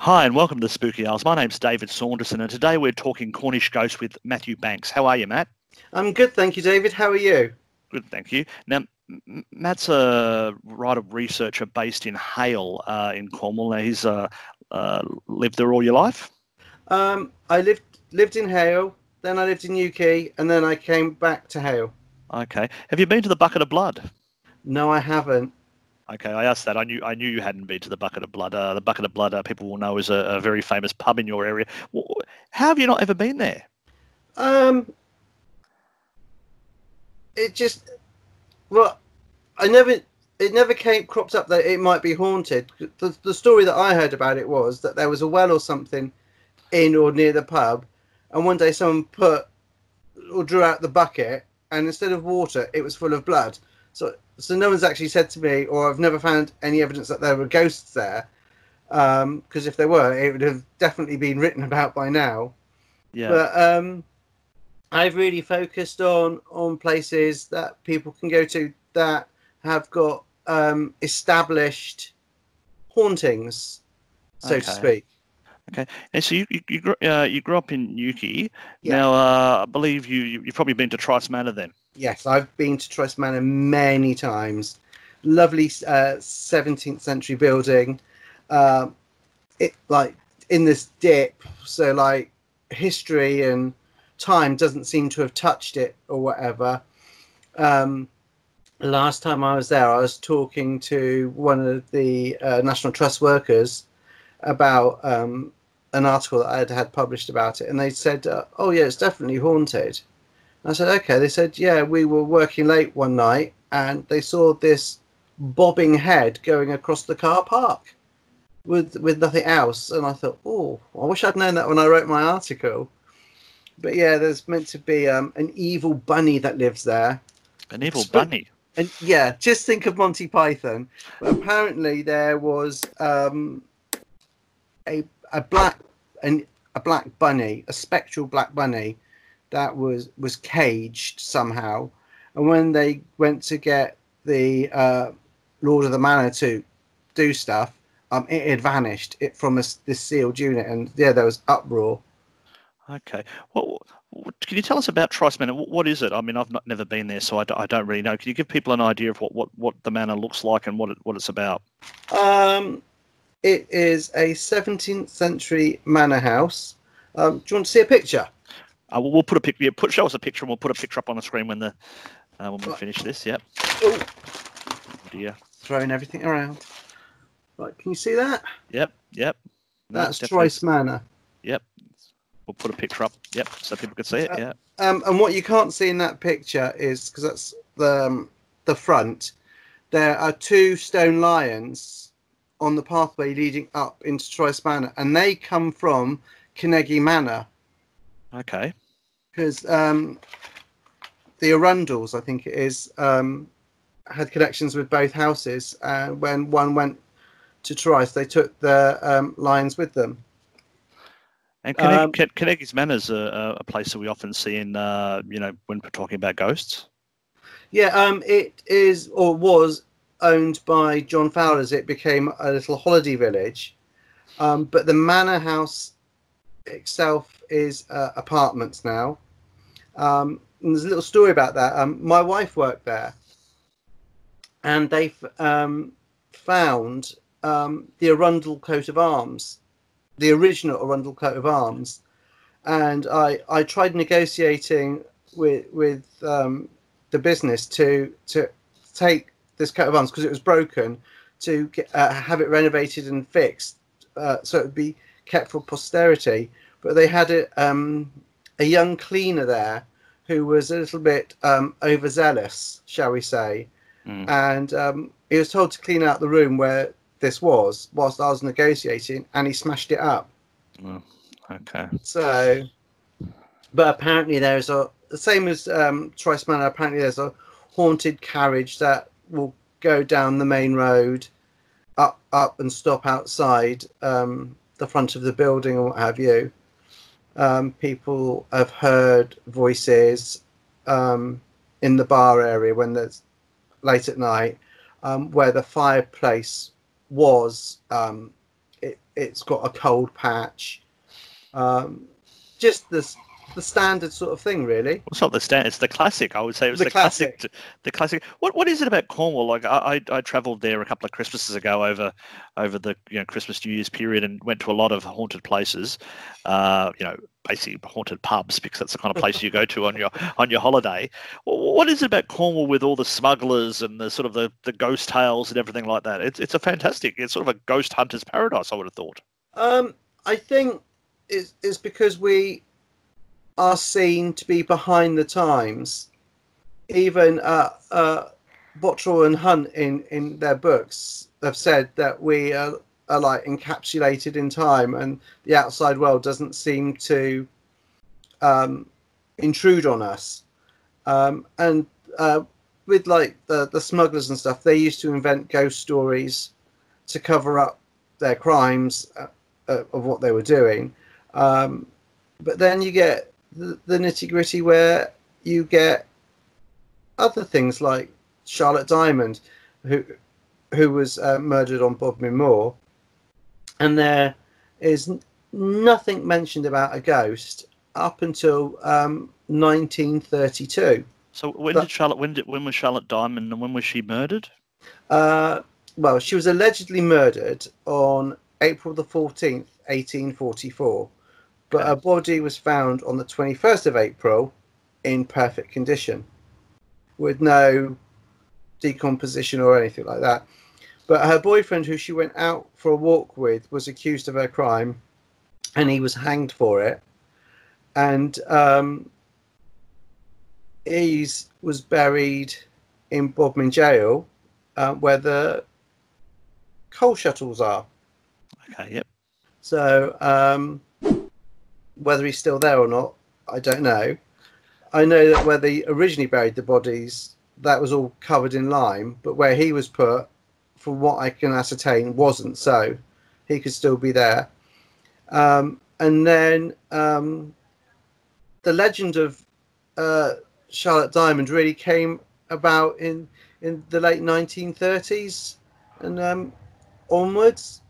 Hi and welcome to the Spooky Isles. My name's David Saunderson and today we're talking Cornish ghosts with Matthew Banks. How are you, Matt? I'm good, thank you, David. How are you? Good, thank you. Now, Matt's a researcher based in Hale in Cornwall. Now, he's lived there all your life? I lived in Hale, then I lived in Newquay, and then I came back to Hale. Okay. Have you been to the Bucket of Blood? No, I haven't. Okay, I asked that. I knew you hadn't been to the Bucket of Blood. The Bucket of Blood, people will know, is a very famous pub in your area. How have you not ever been there? It never cropped up that it might be haunted. The story that I heard about it was that there was a well or something in or near the pub, and one day someone put or drew out the bucket, and instead of water, it was full of blood. So no one's actually said to me, or I've never found any evidence that there were ghosts there. Because if there were, it would have definitely been written about by now. Yeah. But I've really focused on places that people can go to that have got established hauntings, so to speak. Okay, and so you grew up in Newquay. Yeah. Now I believe you've probably been to Trerice Manor then. Yes, I've been to Trerice Manor many times. Lovely 17th century building. It like in this dip, so like history and time doesn't seem to have touched it or whatever. Last time I was there, I was talking to one of the National Trust workers about an article that I had published about it, and they said, oh yeah, it's definitely haunted. And I said, okay. They said, yeah, we were working late one night and they saw this bobbing head going across the car park with nothing else. And I thought, oh, I wish I'd known that when I wrote my article. But yeah, there's meant to be an evil bunny that lives there. An evil bunny? And yeah, just think of Monty Python. But apparently there was a spectral black bunny that was caged somehow, and when they went to get the Lord of the Manor to do stuff, it had vanished from this sealed unit, and yeah, there was uproar. Okay, well, can you tell us about Trerice Manor? What is it? I mean, I've never been there, so I don't really know. Can you give people an idea of what the manor looks like and what it's about? It is a 17th century manor house. Do you want to see a picture? We'll put a picture. Yeah, show us a picture, and we'll put a picture up on the screen when we finish this. Yep. Oh dear! Throwing everything around. Right, can you see that? Yep. Yep. No, that's Trerice Manor. Yep. We'll put a picture up. Yep, so people can see it. Yeah. And what you can't see in that picture is because that's the front. There are two stone lions on the pathway leading up into Trerice Manor, and they come from Kenegie Manor. Okay. Because the Arundels, I think it is, had connections with both houses. When one went to Trerice, they took the lions with them. And Kenegie's Manor is a place that we often see in, when we're talking about ghosts. Yeah, it is or was owned by John Fowler's. It became a little holiday village, but the manor house itself is apartments now. And there's a little story about that. My wife worked there, and they found the Arundel coat of arms, the original Arundel coat of arms, and I tried negotiating with the business to take this coat of arms, because it was broken, to have it renovated and fixed so it would be kept for posterity. But they had a young cleaner there who was a little bit overzealous, shall we say. Mm. And he was told to clean out the room where this was whilst I was negotiating, and he smashed it up. Oh, okay. So, but apparently there's the same as Trerice Manor, apparently there's a haunted carriage that will go down the main road up and stop outside the front of the building or what have you. People have heard voices in the bar area when there's late at night, where the fireplace was, it it's got a cold patch. Just the standard sort of thing, really. It's not the standard. It's the classic. I would say it's the classic. What is it about Cornwall? Like I travelled there a couple of Christmases ago over the Christmas New Year's period, and went to a lot of haunted places. Basically haunted pubs, because that's the kind of place you go to on your holiday. What is it about Cornwall with all the smugglers and the sort of the ghost tales and everything like that? It's a fantastic. It's sort of a ghost hunter's paradise, I would have thought. I think it's because we are seen to be behind the times. Even Bottrell and Hunt in their books have said that we are like encapsulated in time, and the outside world doesn't seem to intrude on us. And with like the smugglers and stuff, they used to invent ghost stories to cover up their crimes of what they were doing. But then you get the nitty-gritty, where you get other things like Charlotte Dymond, who was murdered on Bodmin Moor, and there is nothing mentioned about a ghost up until 1932. So when was Charlotte Dymond, and when was she murdered? Well, she was allegedly murdered on April the 14th, 1844. But her body was found on the 21st of April in perfect condition, with no decomposition or anything like that. But her boyfriend, who she went out for a walk with, was accused of her crime, and he was hanged for it. And he was buried in Bodmin Jail, where the coal shuttles are. Okay, yep. So... whether he's still there or not, I don't know. I know that where they originally buried the bodies, that was all covered in lime, but where he was put, from what I can ascertain, wasn't, so he could still be there. And then the legend of Charlotte Dymond really came about in the late 1930s and onwards.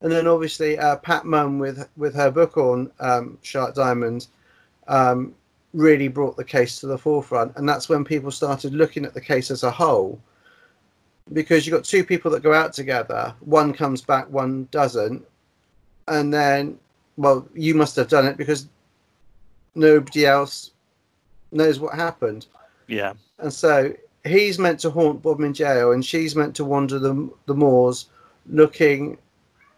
And then obviously Pat Mumm with her book on Charlotte Dymond really brought the case to the forefront. And that's when people started looking at the case as a whole, because you've got two people that go out together. One comes back, one doesn't. And then, well, you must have done it because nobody else knows what happened. Yeah. And so he's meant to haunt Bodmin Jail, and she's meant to wander the moors looking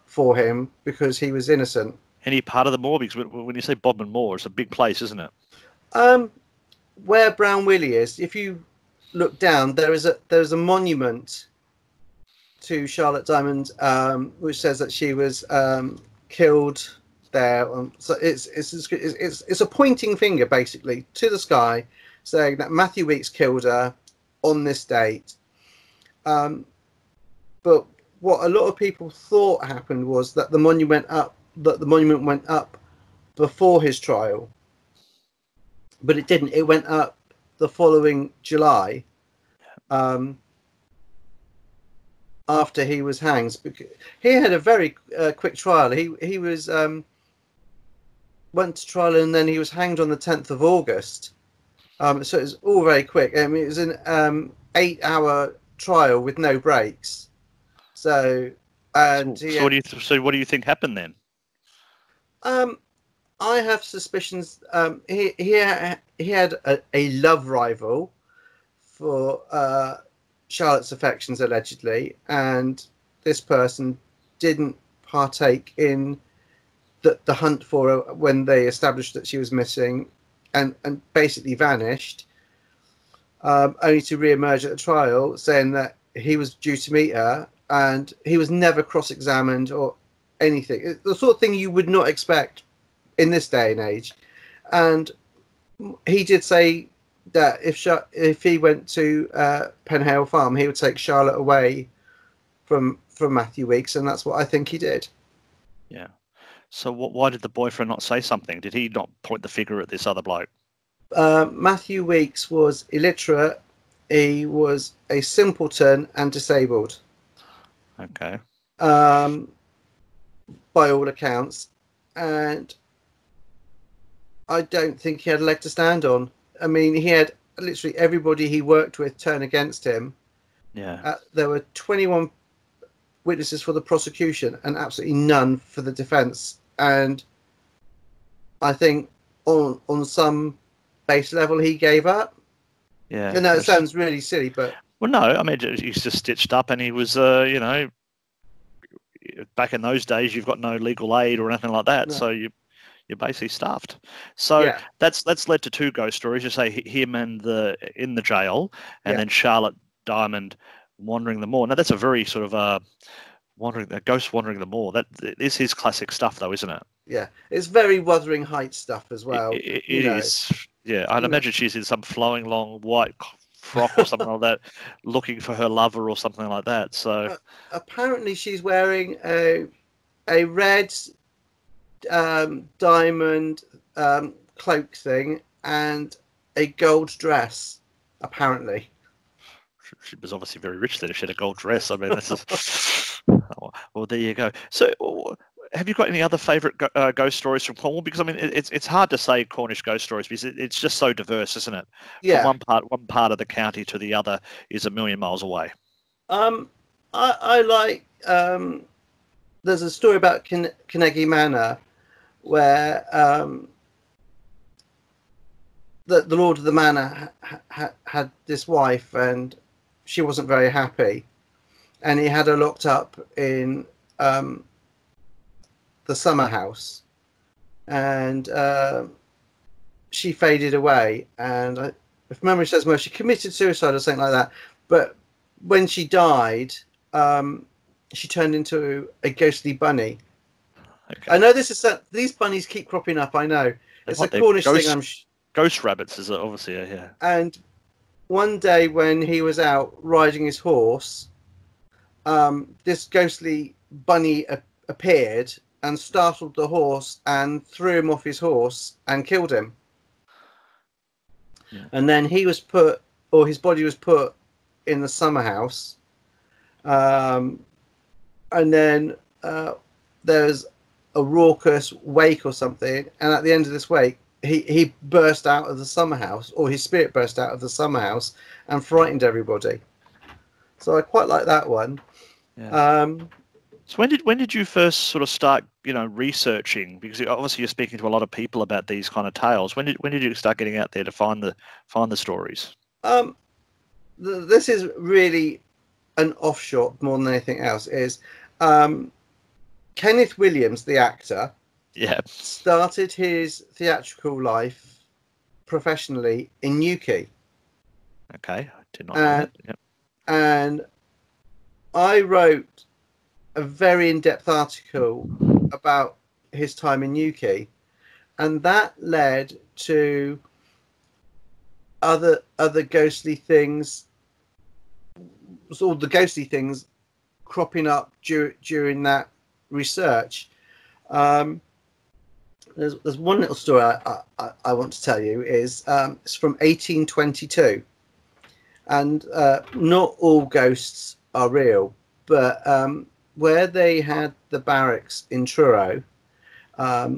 for him because he was innocent. Any part of the moor? Because when you say Bodmin Moor, it's a big place, isn't it? Where Brown Willie is, if you look down, there is a monument to Charlotte Dymond, which says that she was killed there. So it's a pointing finger basically to the sky, saying that Matthew Weeks killed her on this date. But what a lot of people thought happened was that the monument went up before his trial, but it didn't. It went up the following July, after he was hanged. He had a very quick trial. He was went to trial, and then he was hanged on the 10th of August. So it was all very quick. I mean, it was an 8-hour trial with no breaks. So what do you think happened then? I have suspicions. He had a love rival for Charlotte's affections, allegedly, and this person didn't partake in the hunt for her when they established that she was missing, and basically vanished, only to re-emerge at the trial saying that he was due to meet her. And he was never cross-examined or anything. It's the sort of thing you would not expect in this day and age. And he did say that if he went to Penhale Farm, he would take Charlotte away from Matthew Weeks, and that's what I think he did. Yeah. So why did the boyfriend not say something? Did he not point the finger at this other bloke? Matthew Weeks was illiterate. He was a simpleton and disabled. Okay. by all accounts, and I don't think he had a leg to stand on. I mean, he had literally everybody he worked with turn against him. Yeah. There were 21 witnesses for the prosecution and absolutely none for the defence. And I think on some base level, he gave up. Yeah. And that sounds really silly, but... Well, no, I mean, he's just stitched up and he was, you know, back in those days, you've got no legal aid or anything like that. No. So you're basically stuffed. So yeah. that's led to two ghost stories. You say him and in the jail, and yeah. then Charlotte Dymond wandering the moor. Now that's a very sort of ghost wandering the moor. That is his classic stuff, though, isn't it? Yeah, it's very Wuthering Heights stuff as well. It is. Yeah, I'd imagine she's in some flowing long white frock or something like that, looking for her lover or something like that. So apparently she's wearing a red diamond cloak thing and a gold dress. Apparently, she was obviously very rich then. If she had a gold dress, I mean, that's just... well, there you go. So, have you got any other favourite ghost stories from Cornwall? Because I mean, it's hard to say Cornish ghost stories because it's just so diverse, isn't it? Yeah. From one part of the county to the other is a million miles away. I like. There's a story about Kenegie Manor, where the lord of the manor had this wife, and she wasn't very happy, and he had her locked up in the summer house, and she faded away, and if memory serves me, she committed suicide or something like that. But when she died, she turned into a ghostly bunny. Okay. I know this is these bunnies keep cropping up. I know it's a Cornish thing. Ghost rabbits is obviously yeah. And one day when he was out riding his horse, this ghostly bunny appeared and startled the horse and threw him off his horse and killed him. Yeah. And then his body was put in the summer house. And then there's a raucous wake or something, and at the end of this wake, he burst out of the summer house, or his spirit burst out of the summer house and frightened everybody. So I quite like that one. Yeah. So when did you first sort of start, you know, researching? Because obviously you're speaking to a lot of people about these kind of tales. When did you start getting out there to find the stories? This is really an offshoot more than anything else. Is Kenneth Williams, the actor. Yeah. Started his theatrical life professionally in Newquay. Okay, I did not know that. Yep. And I wrote a very in-depth article about his time in Newquay, and that led to other ghostly things. All the ghostly things cropping up during that research. There's one little story I want to tell you is it's from 1822, and not all ghosts are real, but where they had the barracks in Truro,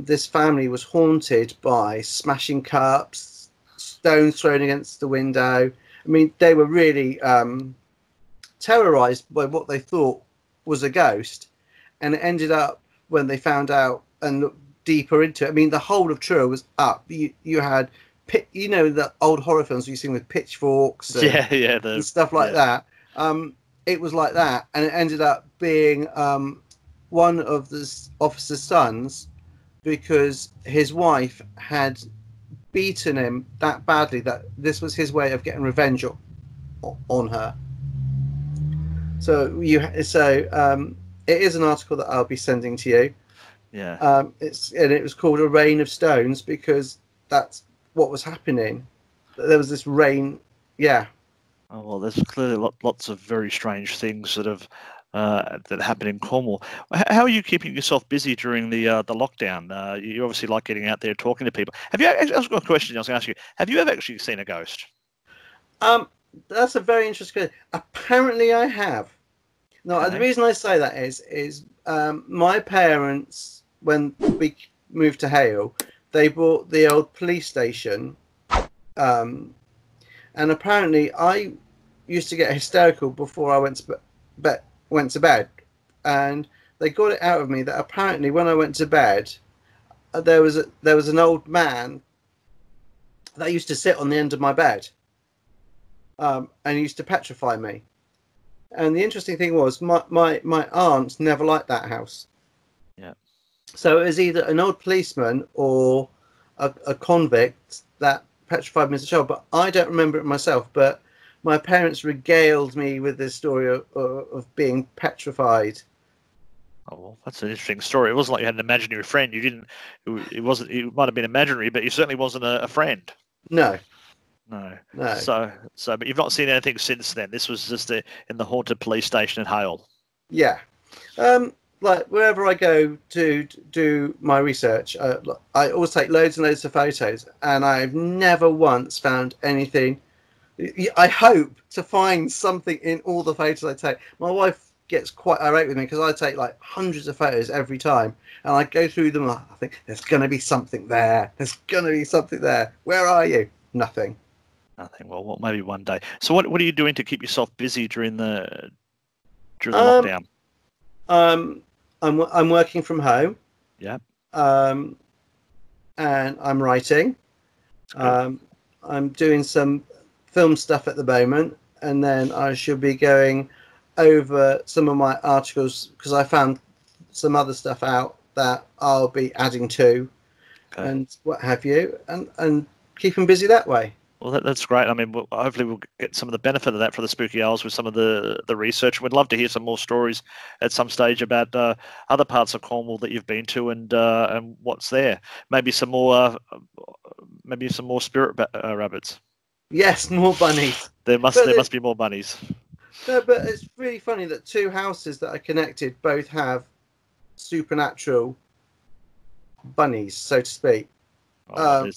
this family was haunted by smashing cups, stones thrown against the window. I mean, they were really terrorised by what they thought was a ghost, and it ended up when they found out and looked deeper into it. I mean, the whole of Truro was up. You had, you know, the old horror films you seen with pitchforks and, and stuff like that. It was like that, and it ended up being one of the officer's sons, because his wife had beaten him that badly that this was his way of getting revenge on her. So it is an article that I'll be sending to you. Yeah. It was called A Rain of Stones, because that's what was happening. There was this rain. Yeah. Oh, well, there's clearly lots of very strange things that happened in Cornwall. How are you keeping yourself busy during the lockdown? You obviously like getting out there talking to people. I've got a question I was going to ask you. Have you ever actually seen a ghost? That's a very interesting question. Apparently I have. No, okay. The reason I say that is my parents, when we moved to Hale, they bought the old police station, and apparently I used to get hysterical before I went to bed, and they got it out of me that apparently when I went to bed, there was an old man that used to sit on the end of my bed, and he used to petrify me. And the interesting thing was my aunts never liked that house. Yeah. So it was either an old policeman or a convict that petrified me as a child. But I don't remember it myself. But my parents regaled me with this story of being petrified. Oh, well, that's an interesting story. It wasn't like you had an imaginary friend. You didn't. It wasn't. It might have been imaginary, but you certainly wasn't a friend. No. No. No. So, but you've not seen anything since then. This was just in the haunted police station at Hale. Yeah. Like wherever I go to do my research, I always take loads and loads of photos, and I've never once found anything. I hope to find something in all the photos I take. My wife gets quite irate with me because I take like hundreds of photos every time, and I go through them. I think there's going to be something there. There's going to be something there. Where are you? Nothing. Nothing. Well, maybe one day. So, what are you doing to keep yourself busy during the lockdown? I'm working from home. Yeah. And I'm writing. I'm doing some film stuff at the moment, and then I should be going over some of my articles because I found some other stuff out that I'll be adding to, okay, and what have you, and keep them busy that way. Well, that's great. I mean, hopefully we'll get some of the benefit of that for the Spooky Isles with some of the research. We'd love to hear some more stories at some stage about other parts of Cornwall that you've been to and what's there. Maybe some more spirit rabbits. Yes, more bunnies. There must be more bunnies. No, but it's really funny that two houses that are connected both have supernatural bunnies, so to speak. Oh,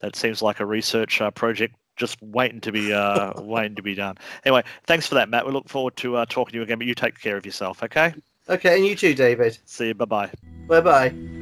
that seems like a research project just waiting to be done. Anyway, thanks for that, Matt. We look forward to talking to you again, but you take care of yourself, okay? Okay, and you too, David. See you. Bye-bye. Bye-bye.